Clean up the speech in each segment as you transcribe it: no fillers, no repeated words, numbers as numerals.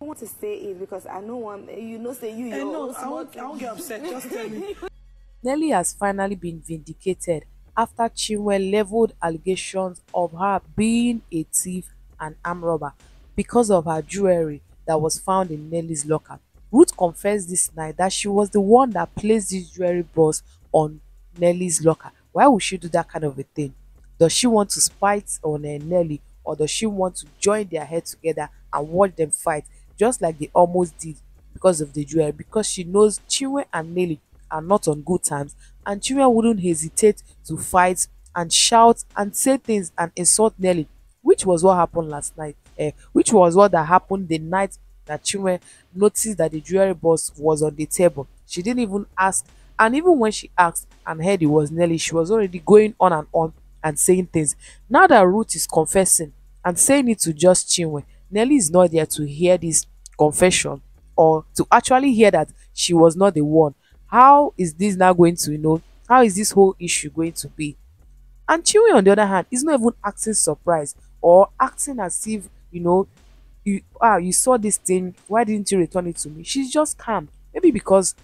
I want to say it because I know one, you know, say you. No, I won't get upset. Just tell me. Nelly has finally been vindicated after Chinwe leveled allegations of her being a thief and armed robber because of her jewelry that was found in Nelly's locker. Ruth confessed this night that she was the one that placed this jewelry box on Nelly's locker. Why would she do that kind of a thing? Does she want to spite on Nelly, or does she want to join their heads together and watch them fight, just like they almost did because of the jewelry? Because she knows Chinwe and Nelly are not on good terms, and Chinwe wouldn't hesitate to fight and shout and say things and insult Nelly, which was what happened last night. Which was what that happened the night that Chinwe noticed that the jewelry box was on the table. She didn't even ask, and even when she asked and heard it was Nelly, she was already going on and saying things. Now that Ruth is confessing and saying it to just Chinwe, Nelly is not there to hear this confession, or to actually hear that she was not the one. How is this now going to, how is this whole issue going to be? And Chinwe, on the other hand, is not even acting surprised or acting as if, you saw this thing, why didn't you return it to me? She's just calm. Maybe because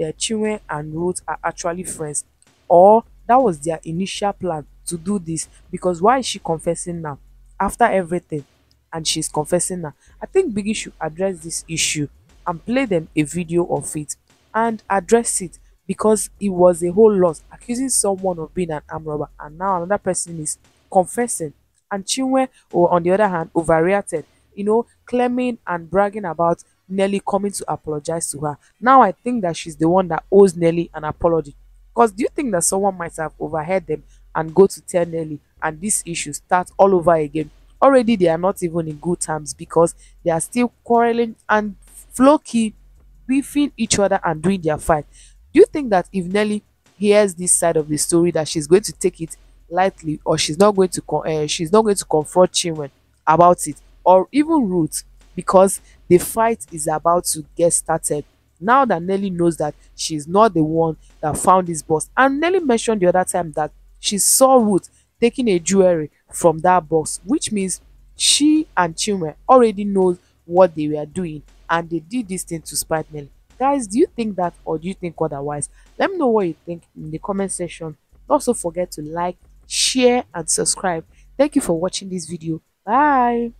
Chinwe and Ruth are actually friends, or that was their initial plan to do this. Because why is she confessing now after everything? And she's confessing now. I think Biggie should address this issue and play them a video of it and address it, because it was a whole loss accusing someone of being an armed robber, and now another person is confessing. And Chinwe, on the other hand, overreacted, claiming and bragging about Nelly coming to apologize to her. Now I think that she's the one that owes Nelly an apology. Because do you think that someone might have overheard them and go to tell Nelly, and this issue starts all over again? Already they are not even in good terms, because they are still quarreling and flow-key beefing each other and doing their fight. Do you think that if Nelly hears this side of the story, that she's going to take it lightly, or she's not going to confront Chinwe about it, or even Ruth, because the fight is about to get started? Now that Nelly knows that she's not the one that found this box, and Nelly mentioned the other time that she saw Ruth taking a jewelry from that box, which means she and Chinwe already knows what they were doing, and they did this thing to spite Nelly. Guys, do you think that, or do you think otherwise? Let me know what you think in the comment section. Also forget to like, share and subscribe. Thank you for watching this video. Bye.